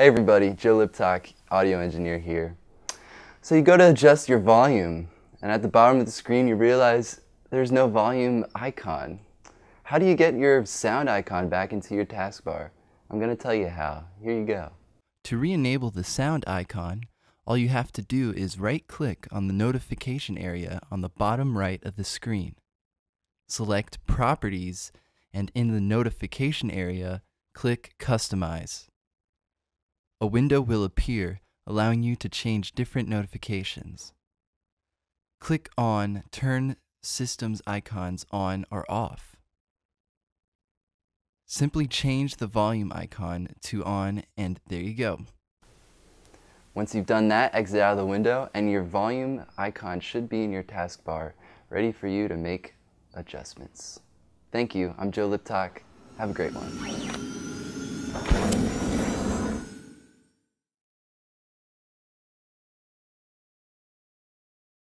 Hey everybody, Joe Liptock, audio engineer here. So you go to adjust your volume, and at the bottom of the screen you realize there's no volume icon. How do you get your sound icon back into your taskbar? I'm going to tell you how. Here you go. To re-enable the sound icon, all you have to do is right-click on the notification area on the bottom right of the screen. Select Properties, and in the notification area, click Customize. A window will appear, allowing you to change different notifications. Click on Turn Systems Icons On or Off. Simply change the volume icon to on, and there you go. Once you've done that, exit out of the window, and your volume icon should be in your taskbar, ready for you to make adjustments. Thank you. I'm Joe Liptock. Have a great one.